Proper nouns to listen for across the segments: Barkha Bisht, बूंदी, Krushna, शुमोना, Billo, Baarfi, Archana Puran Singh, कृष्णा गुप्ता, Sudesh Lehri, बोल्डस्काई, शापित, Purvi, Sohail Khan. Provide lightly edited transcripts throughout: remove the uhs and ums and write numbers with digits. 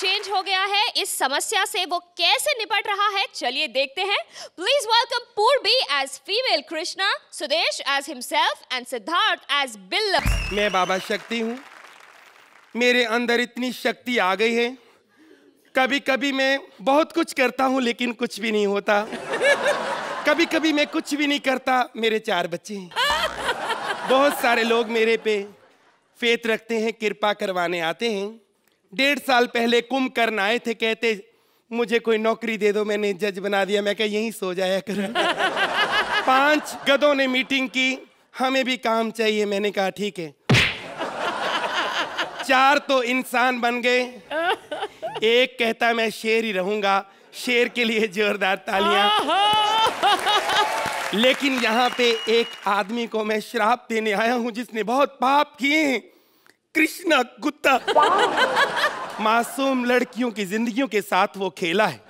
Change हो गया है, इस समस्या से वो कैसे निपट रहा है चलिए देखते हैं। Please welcome Purvi as female Krishna, Sudesh as himself and Siddharth as Billo. मैं बाबा शक्ति हूँ, मेरे अंदर इतनी शक्ति आ गई है, कभी कभी मैं बहुत कुछ करता हूँ लेकिन कुछ भी नहीं होता, कभी कभी मैं कुछ भी नहीं करता। मेरे 4 बच्चे हैं, बहुत सारे लोग मेरे पे फेथ रखते हैं, कृपा करवाने आते हैं। 1.5 साल पहले कुंभ करने आए थे, कहते मुझे कोई नौकरी दे दो, मैंने जज बना दिया। मैं कह यहीं सो जाया कर। 5 गधों ने मीटिंग की, हमें भी काम चाहिए, मैंने कहा ठीक है। 4 तो इंसान बन गए, एक कहता मैं शेर ही रहूंगा, शेर के लिए जोरदार तालियां। लेकिन यहाँ पे एक आदमी को मैं श्राप देने आया हूँ जिसने बहुत पाप किए हैं, कृष्णा गुप्ता। मासूम लड़कियों की जिंदगियों के साथ वो खेला है।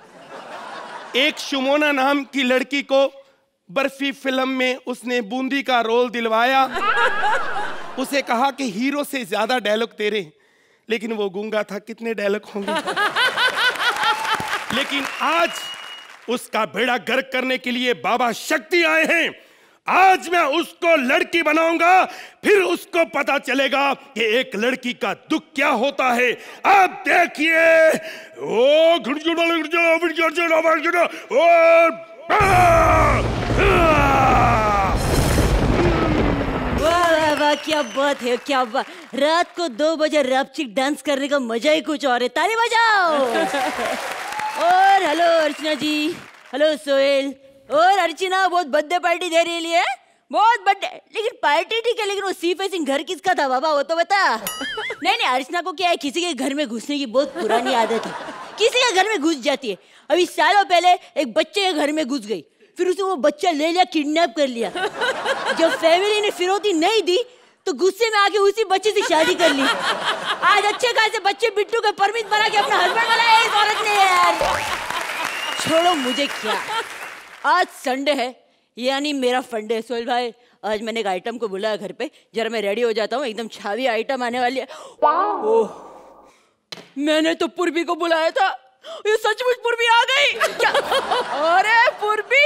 एक शुमोना नाम की लड़की को बर्फी फिल्म में उसने बूंदी का रोल दिलवाया, उसे कहा कि हीरो से ज्यादा डायलॉग तेरे, लेकिन वो गूंगा था, कितने डायलॉग होंगे। लेकिन आज उसका बेड़ा गर्क करने के लिए बाबा शक्ति आए हैं। आज मैं उसको लड़की बनाऊंगा, फिर उसको पता चलेगा कि एक लड़की का दुख क्या होता है। आप देखिए क्या बात है, क्या बात। रात को 2 बजे रैपचिक डांस करने का मजा ही कुछ और है, ताली बजाओ। और हेलो अर्चना जी, हेलो सोहेल। और अर्चना बहुत बर्थडे पार्टी दे रही है, बहुत बर्थडे, लेकिन पार्टी ठीक है, लेकिन वो सी फेसिंग घर किसका था बाबा, वो तो बता। नहीं अर्चना को क्या है, किसी के घर में घुसने की बहुत पुरानी आदत है, किसी के घर में घुस जाती है। अभी सालों पहले एक बच्चे के घर में घुस गई, फिर उसे वो बच्चा ले लिया, किडनैप कर लिया। जब फैमिली ने फिरौती नहीं दी तो गुस्से में आके उसी बच्चे से शादी कर ली। आज अच्छे खासे बच्चे बिट्टू का परमिट बना के अपना हस्बैंड बनाया इस औरत ने यार। छोड़ो मुझे क्या, आज संडे है यानी मेरा फंडे है। सोहेल भाई आज मैंने एक आइटम को बुलाया घर पे, जरा मैं रेडी हो जाता हूँ, एकदम छावी आइटम आने वाली है। ओह, मैंने तो पूर्वी को बुलाया था, ये सचमुच पूर्वी आ गई। अरे पूर्वी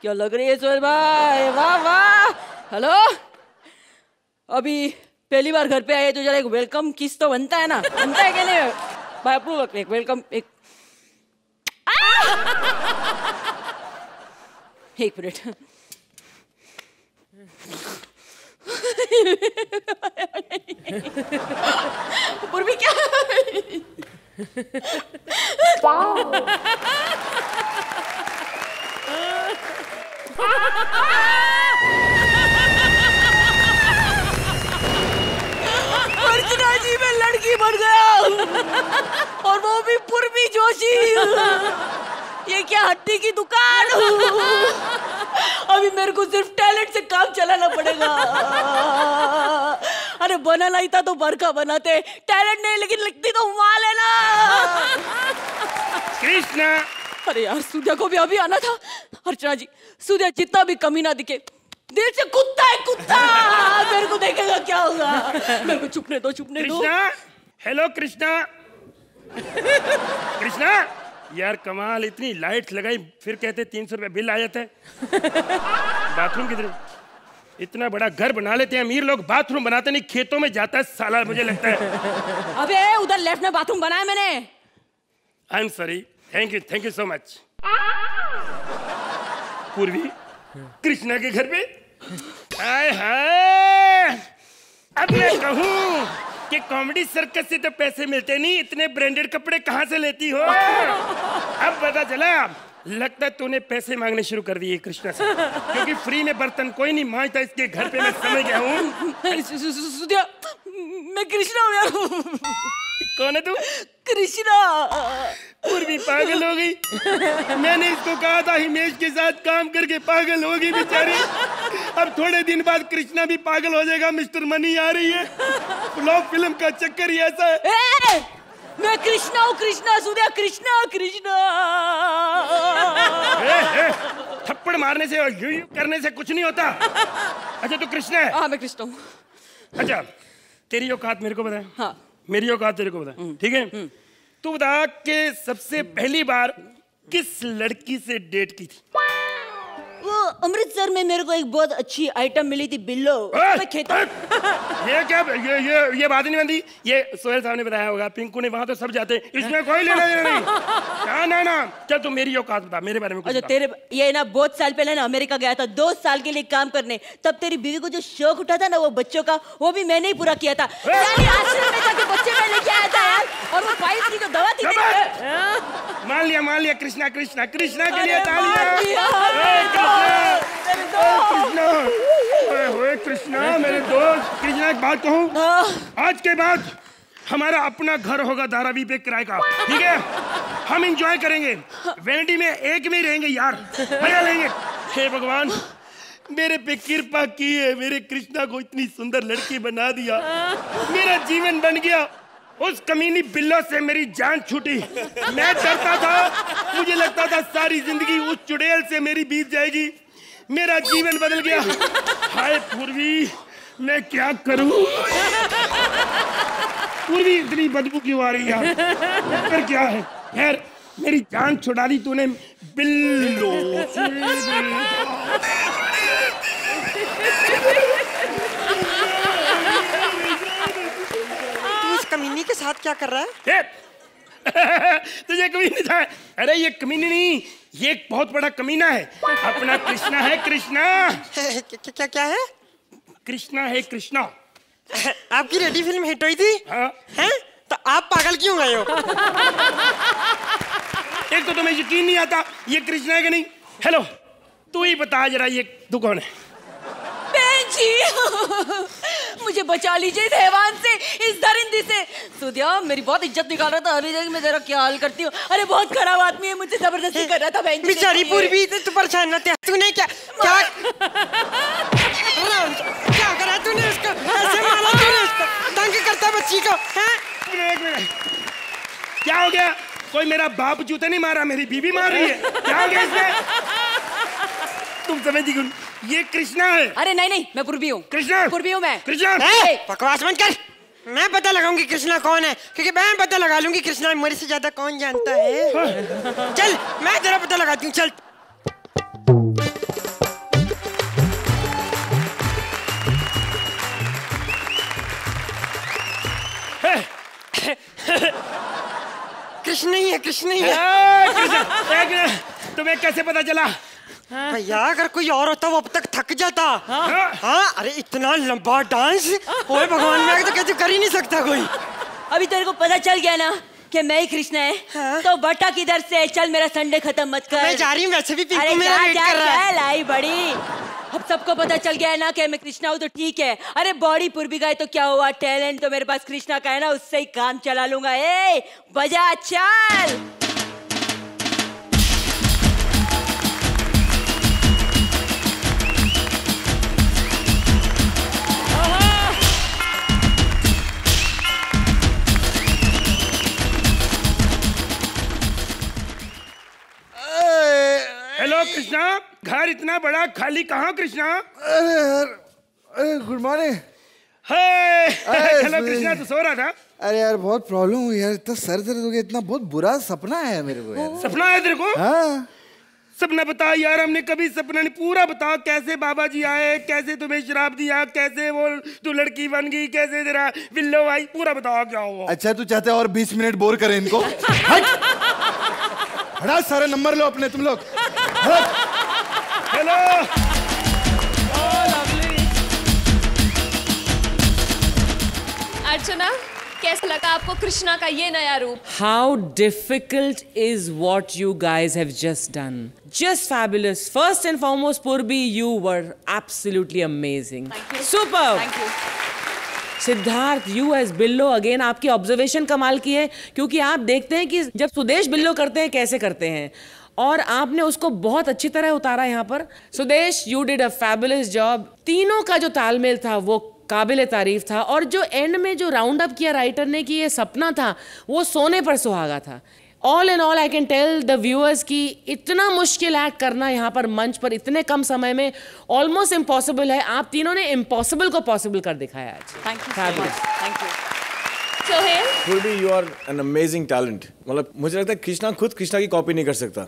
क्या लग रही है सोहेल भाई, वाह वाह। हेलो, अभी पहली बार घर पे आए तो जरा एक वेलकम किस तो बनता है ना, बनता है क्या नहीं भाई? आप एक वेलकम, एक मिनट। पूर्वी क्या जी मैं लड़की बन गया और वो भी पूर्वी जोशी। ये क्या हट्टी की दुकान। अभी मेरे को सिर्फ टैलेंट से काम चलाना पड़ेगा। अरे बनाना ही था तो बरखा बनाते, टैलेंट नहीं लेकिन लिखती तो हुआ लेना। कृष्णा, अरे यार सूर्या को भी अभी आना था। अर्चना जी, सूर्या जितना भी कमी ना दिखे, दिल से कुत्ता है कुत्ता। मेरे को देखेगा क्या होगा, मेरे को छुपने दो, छुपने दो। हेलो कृष्णा। कृष्णा यार कमाल, इतनी लाइट्स लगाई फिर कहते 300 रुपये बिल आ जाता है। बाथरूम किधर? इतना बड़ा घर बना लेते हैं अमीर लोग, बाथरूम बनाते नहीं, खेतों में जाता है साला, मुझे लगता है। अबे उधर लेफ्ट में बाथरूम बनाया मैंने। I am sorry, thank you so much. Purvi Krishna के घर पे आए हैं। अब मैं कहूँ कि कॉमेडी सर्कस से तो पैसे मिलते नहीं, इतने ब्रांडेड कपड़े कहाँ से लेती हो? अब पता चला, लगता है तूने पैसे मांगने शुरू कर दिए कृष्णा से, क्योंकि फ्री में बर्तन कोई नहीं मांगता इसके घर पे। मैं समझ गया हूँ, मैं कृष्णा हूँ यार। कौन है तू? कृष्णा। पूर्वी पागल हो गई, मैंने इसको कहा था हिमेश के साथ काम करके पागल हो गई बेचारी। अब थोड़े दिन बाद कृष्णा भी पागल हो जाएगा, मिस्टर मनी आ रही है। फ्लॉप फिल्म का चक्कर ही ऐसा है। मैं कृष्णा हूँ, कृष्णा सूर्या, कृष्णा कृष्णा। थप्पड़ मारने से और यू करने से कुछ नहीं होता। अच्छा तू कृष्णा है? हाँ मैं कृष्णा हूँ। अच्छा तेरी औकात मेरे को बताए। हाँ मेरी औकात तेरे को बताए, ठीक है। तो बता के सबसे पहली बार किस लड़की से डेट की थी? वो अमृतसर में मेरे को एक बहुत अच्छी आइटम मिली थी, बिल्लो। मैं खेता ये क्या ये बात ही नहीं बनती। ये सोहेल साहब ने बताया होगा, पिंकू ने, वहाँ तो सब जाते हैं, इसमें कोई लेना देना नहीं। ना ना ना, चल तू मेरी औकात बता, मेरे बारे में कुछ बता। तेरे ये ना बहुत साल पहले ना अमेरिका गया था 2 साल के लिए काम करने, तब तेरी बीवी को जो शौक उठा था ना वो बच्चों का, वो भी मैंने ही पूरा किया था। मान लिया कृष्णा कृष्णा कृष्णा के लिए। कृष्णा, ओए कृष्णा मेरे दोस्त, कृष्णा एक बात कहूँ, आज के बाद हमारा अपना घर होगा धारावी पे किराए का, ठीक है? हम एंजॉय करेंगे, वेनिटी में एक में रहेंगे यार, मजा लेंगे। हे भगवान, मेरे पे कृपा की है, मेरे कृष्णा को इतनी सुंदर लड़की बना दिया, मेरा जीवन बन गया। उस कमीनी बिल्लो से मेरी जान छूटी, मैं डरता था, मुझे लगता था सारी जिंदगी उस चुड़ैल से मेरी बीत जाएगी, मेरा जीवन बदल गया। हाय पूर्वी, मैं क्या करूं? पूर्वी इतनी बदबू क्यों आ रही है यार, फिर क्या है यार, मेरी जान छुड़ा दी तूने बिल्लो। कमीनी के साथ क्या कर रहा है? तुझे कमीनी था? अरे ये कमीनी नहीं, ये एक बहुत बड़ा कमीना है, अपना कृष्णा है। कृष्णा क्या क्या है? कृष्णा है कृष्णा। आपकी रेडी फिल्म हिट हुई थी हैं? तो आप पागल क्यों गए हो? एक तो तुम्हें यकीन नहीं आता ये कृष्णा है कि नहीं। हेलो, तू ही बता जरा ये तू कौन है? मुझे बचा लीजिए देवान से, इस दरिंदे से। सुदिया मेरी बहुत इज्जत निकाल रहा था, अरे जगह मैं जरा क्या हाल करती हूँ। अरे बहुत खराब आदमी है, मुझे जबरदस्ती कर रहा था। बहन बेचारी पूर्वी, तू परेशान ना थे, तूने क्या क्या क्या करा तूने उसको? ऐसे मारा तूने उसको, तंग करता बच्ची को। क्या हो गया? कोई मेरा बाप जूते नहीं मारा, मेरी बीवी मार रही है, क्या हो गया इसमें? तुम समझी क्यों? ये कृष्णा है। अरे नहीं नहीं, मैं पूर्वी हूँ। कृष्णा पूर्वी हूँ मैं। कृष्णा बकवास मत कर, मैं पता लगाऊंगी कृष्णा कौन है, क्योंकि मैं पता लगा लूंगी कृष्णा मेरे से ज्यादा कौन जानता है। चल मैं तेरा पता लगाती हूँ, चल। कृष्णा ही है, कृष्णा ही है। तुम्हें कैसे पता चला? भैया अगर कोई और होता वो अब तक थक जाता। हाँ अरे इतना लंबा डांस, ओए भगवान, मैं तो कैसे कर ही नहीं सकता कोई। अभी तेरे को पता चल गया ना कि मैं ही कृष्णा है। हाँ? तो बटा किधर से? चल मेरा संडे खत्म मत कर। मैं जा रही हूँ, वैसे भी पिंकू मेरा वेट कर रहा है। लाई बड़ी, अब सबको पता चल गया है ना कि मैं कृष्णा हूँ, तो ठीक है। अरे बॉडी पूर्वी का है तो क्या हुआ, टैलेंट तो मेरे पास कृष्णा का है ना, उससे ही काम चला लूंगा। ए बजा चल। कृष्णा घर इतना बड़ा खाली कहाँ? Krishna good morning. Hello Krishna, तो सो रहा था? अरे यार बहुत प्रॉब्लम हुई यार, इतना सर दर्द हो गया, इतना बहुत बुरा सपना है मेरे को यार। सपना है तेरे को? हाँ। सपना बता यार, हमने कभी सपना नहीं, पूरा बताओ। कैसे बाबा जी आए, कैसे तुम्हें शराब दिया, कैसे वो तू लड़की बन गई, कैसे तेरा बिल्लो आई, पूरा बताओ क्या हुआ। अच्छा तू चाहते और 20 मिनट बोर करे इनको, सारे नंबर लो अपने तुम लोग। हेलो अर्चना, कैसा लगा आपको कृष्णा का ये नया रूप? How difficult is what you guys have just done, just fabulous. First and foremost Purvi, you were absolutely amazing, superb. Thank you Siddharth, you as Billo again. आपकी ऑब्जर्वेशन कमाल की है, क्योंकि आप देखते हैं कि जब सुदेश बिल्लो करते हैं कैसे करते हैं, और आपने उसको बहुत अच्छी तरह उतारा यहाँ पर। Sudesh, you did a fabulous job. तीनों का जो तालमेल था वो काबिले तारीफ था, और जो एंड में जो राउंड अप किया राइटर ने कि ये सपना था, वो सोने पर सुहागा था। All in all I can tell the viewers कि इतना मुश्किल एक्ट करना यहाँ पर मंच पर इतने कम समय में ऑलमोस्ट इम्पॉसिबल है। आप तीनों ने इम्पॉसिबल को पॉसिबल कर दिखाया आज। Thank you. Sohail. Purvi, you are an amazing talent. मतलब मुझे लगता है कृष्णा खुद कृष्णा की कॉपी नहीं कर सकता.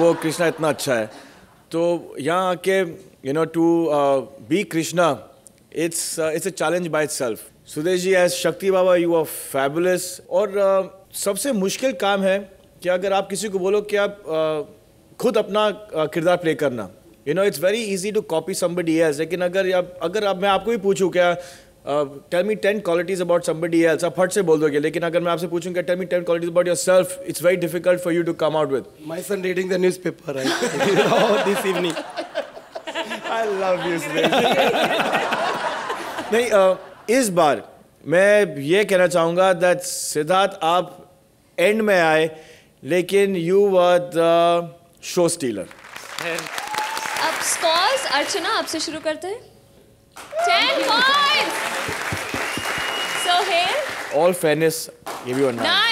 वो कृष्णा इतना अच्छा है. तो यहाँ आके you know to be Krishna, it's a challenge by itself. Sudesh ji, as Shakti Baba, you are fabulous. और सबसे मुश्किल काम है कि अगर आप किसी को बोलो कि आप खुद अपना किरदार प्ले करना. You know, it's very easy to copy somebody else. लेकिन अगर मैं आपको भी पूछूं क्या tell me 10 qualities about somebody else, आप हट से बोल दोगे. लेकिन अगर मैं आपसे पूछूं क्या tell me 10 qualities about yourself, it's very difficult for you to come out with. My son reading the newspaper this evening. I love you, Sudesh. नहीं, इस बार मैं ये कहना चाहूँगा that सिद्धार्थ आप end में आए, लेकिन you were the show stealer. अब scores अर्चना आपसे शुरू करते हैं. 10 points. Sohail. All fairness, give you a 9.